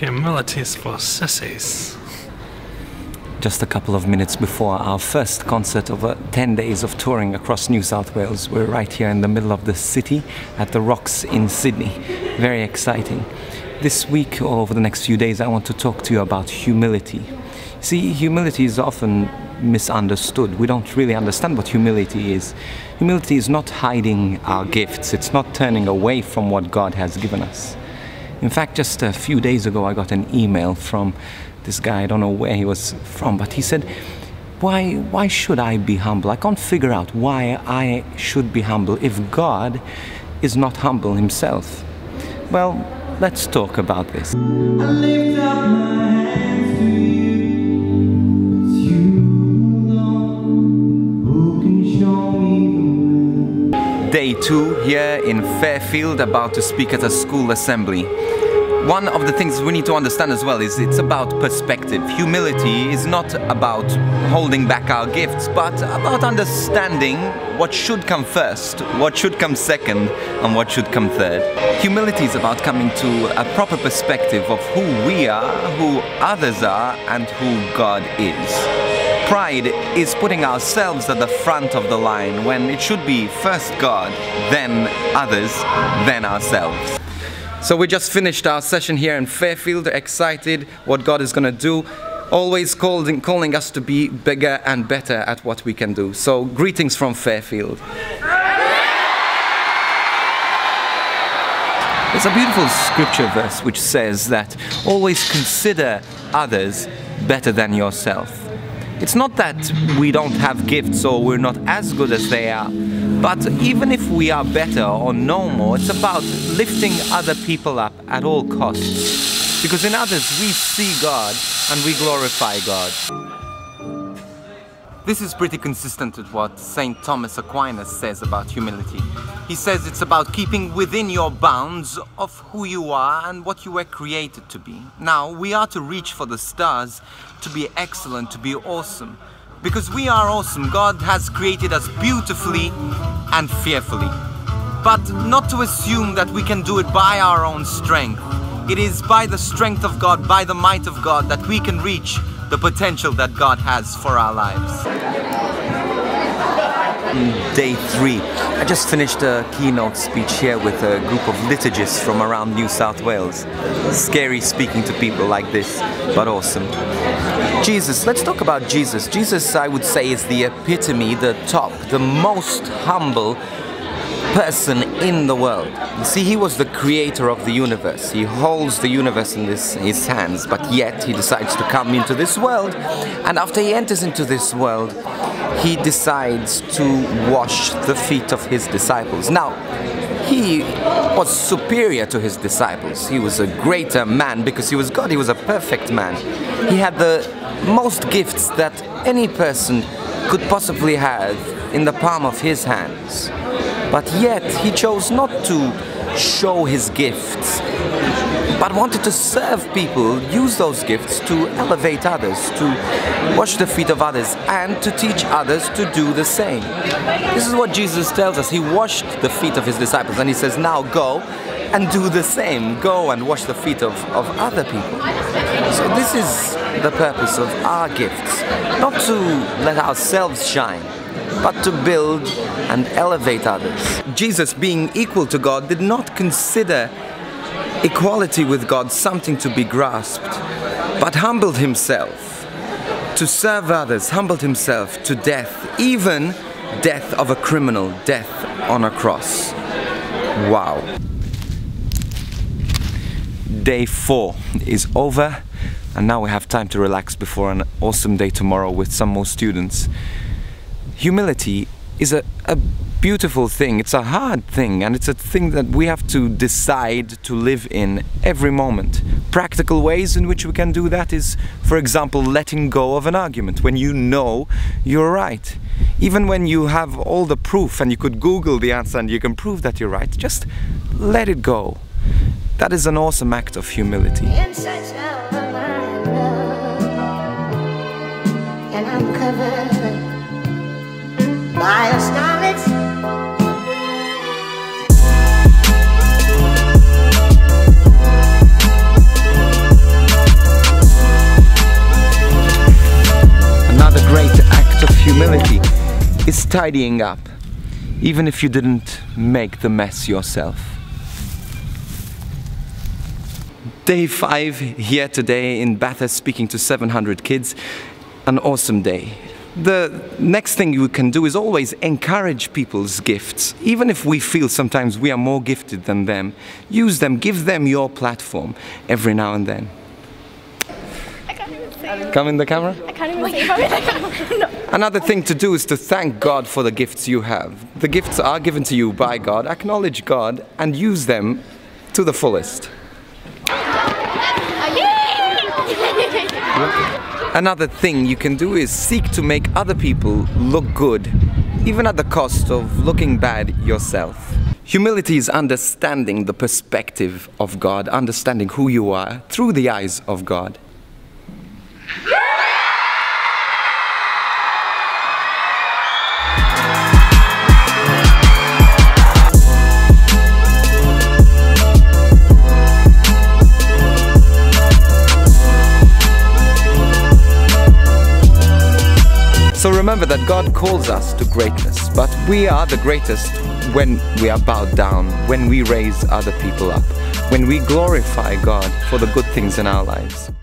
Humility's for sissies. Just a couple of minutes before our first concert over 10 days of touring across New South Wales, we're right here in the middle of the city at The Rocks in Sydney. Very exciting. This week, or over the next few days, I want to talk to you about humility. See, humility is often misunderstood. We don't really understand what humility is. Humility is not hiding our gifts. It's not turning away from what God has given us. In fact, just a few days ago, I got an email from this guy, I don't know where he was from, but he said, why should I be humble? I can't figure out why I should be humble if God is not humble himself. Well, let's talk about this. I lift up my hands to you. It's you alone who can show me the way. Day 2 here in Fairfield, about to speak at a school assembly. One of the things we need to understand as well is it's about perspective. Humility is not about holding back our gifts, but about understanding what should come first, what should come second, and what should come third. Humility is about coming to a proper perspective of who we are, who others are, and who God is. Pride is putting ourselves at the front of the line when it should be first God, then others, then ourselves. So we just finished our session here in Fairfield, excited what God is going to do, always calling us to be bigger and better at what we can do. So greetings from Fairfield. There's a beautiful scripture verse which says that always consider others better than yourself. It's not that we don't have gifts or we're not as good as they are. But even if we are better or know more, it's about lifting other people up at all costs. Because in others, we see God and we glorify God. This is pretty consistent with what St. Thomas Aquinas says about humility. He says it's about keeping within your bounds of who you are and what you were created to be. Now, we are to reach for the stars, to be excellent, to be awesome. Because we are awesome. God has created us beautifully and fearfully. But not to assume that we can do it by our own strength. It is by the strength of God, by the might of God, that we can reach the potential that God has for our lives. Day 3. I just finished a keynote speech here with a group of liturgists from around New South Wales. Scary speaking to people like this, but awesome. Jesus, let's talk about Jesus. Jesus, I would say, is the epitome, the top, the most humble person in the world. You see, he was the creator of the universe. He holds the universe in his hands, but yet he decides to come into this world. And after he enters into this world, he decides to wash the feet of his disciples. Now, he was superior to his disciples. He was a greater man because he was God. He was a perfect man. He had the most gifts that any person could possibly have in the palm of his hands. But yet he chose not to show his gifts, but wanted to serve people, use those gifts to elevate others, to wash the feet of others, and to teach others to do the same. This is what Jesus tells us. He washed the feet of his disciples and he says, now go and do the same. Go and wash the feet of other people. So this is the purpose of our gifts, not to let ourselves shine, but to build and elevate others. Jesus, being equal to God, did not consider equality with God something to be grasped, but humbled himself to serve others, humbled himself to death, even death of a criminal, death on a cross. Wow. Day 4 is over, and now we have time to relax before an awesome day tomorrow with some more students. Humility is a beautiful thing. It's a hard thing, and it's a thing that we have to decide to live in every moment. Practical ways in which we can do that is, for example, letting go of an argument when you know you're right. Even when you have all the proof and you could Google the answer and you can prove that you're right, just let it go. That is an awesome act of humility. By a starlet's tidying up, even if you didn't make the mess yourself. Day 5 here today in Bathurst, speaking to 700 kids. An awesome day. The next thing you can do is always encourage people's gifts. Even if we feel sometimes we are more gifted than them, use them, give them your platform every now and then. I can't even see. Come in the camera? I can't even see. Come in the camera. Another thing to do is to thank God for the gifts you have. The gifts are given to you by God. Acknowledge God and use them to the fullest. Another thing you can do is seek to make other people look good, even at the cost of looking bad yourself. Humility is understanding the perspective of God, understanding who you are through the eyes of God. So remember that God calls us to greatness, but we are the greatest when we are bowed down, when we raise other people up, when we glorify God for the good things in our lives.